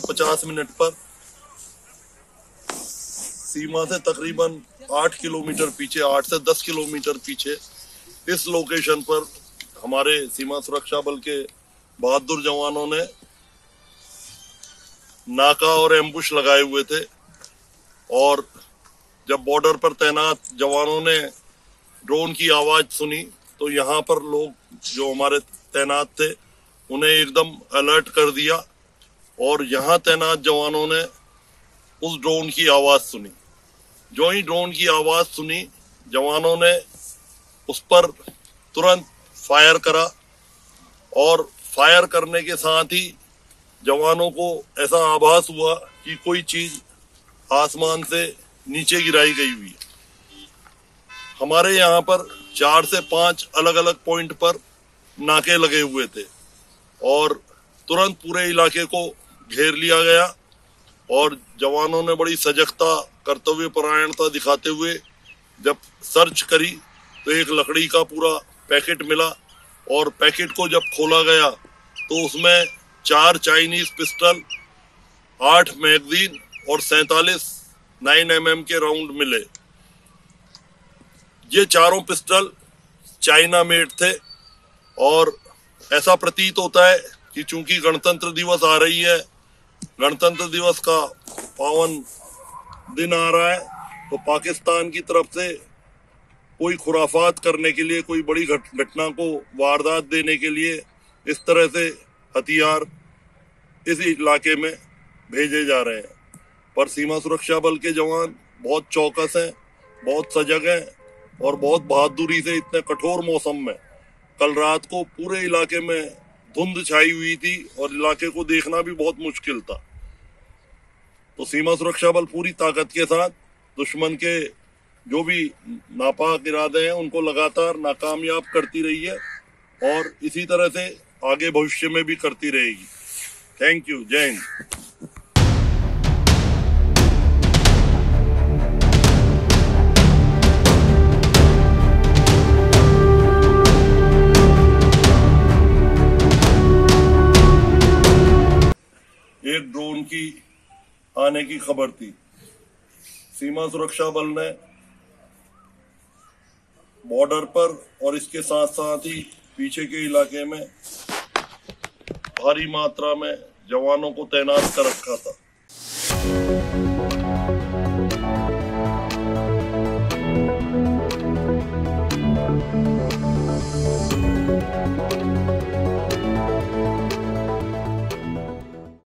लिए 50 मिनट पर सीमा से तकरीबन 8 किलोमीटर पीछे, 8 से 10 किलोमीटर पीछे इस लोकेशन पर हमारे सीमा सुरक्षा बल के बहादुर जवानों ने नाका और एम्बुश लगाए हुए थे। और जब बॉर्डर पर तैनात जवानों ने ड्रोन की आवाज़ सुनी तो यहाँ पर लोग जो हमारे तैनात थे उन्हें एकदम अलर्ट कर दिया और यहाँ तैनात जवानों ने उस ड्रोन की आवाज़ सुनी। जो ही ड्रोन की आवाज़ सुनी जवानों ने उस पर तुरंत फायर करा और फायर करने के साथ ही जवानों को ऐसा आभास हुआ कि कोई चीज़ आसमान से नीचे गिराई गई हुई है। हमारे यहाँ पर 4 से 5 अलग अलग पॉइंट पर नाके लगे हुए थे और तुरंत पूरे इलाके को घेर लिया गया और जवानों ने बड़ी सजगता, कर्तव्य परायणता दिखाते हुए जब सर्च करी तो एक लकड़ी का पूरा पैकेट मिला और पैकेट को जब खोला गया तो उसमें 4 चाइनीज़ पिस्टल, 8 मैगजीन और 47 9mm के राउंड मिले। ये चारों पिस्टल चाइना मेड थे और ऐसा प्रतीत होता है कि चूंकि गणतंत्र दिवस आ रही है, गणतंत्र दिवस का पावन दिन आ रहा है, तो पाकिस्तान की तरफ से कोई खुराफात करने के लिए, कोई बड़ी घटना को वारदात देने के लिए इस तरह से हथियार इस इलाके में भेजे जा रहे हैं। पर सीमा सुरक्षा बल के जवान बहुत चौकस हैं, बहुत सजग हैं और बहुत बहादुरी से इतने कठोर मौसम में, कल रात को पूरे इलाके में धुंध छाई हुई थी और इलाके को देखना भी बहुत मुश्किल था, तो सीमा सुरक्षा बल पूरी ताकत के साथ दुश्मन के जो भी नापाक इरादे हैं उनको लगातार नाकामयाब करती रही है और इसी तरह से आगे भविष्य में भी करती रहेगी। थैंक यू, जय हिंद। एक ड्रोन की आने की खबर थी। सीमा सुरक्षा बल ने बॉर्डर पर और इसके साथ साथ ही पीछे के इलाके में भारी मात्रा में जवानों को तैनात कर रखा था।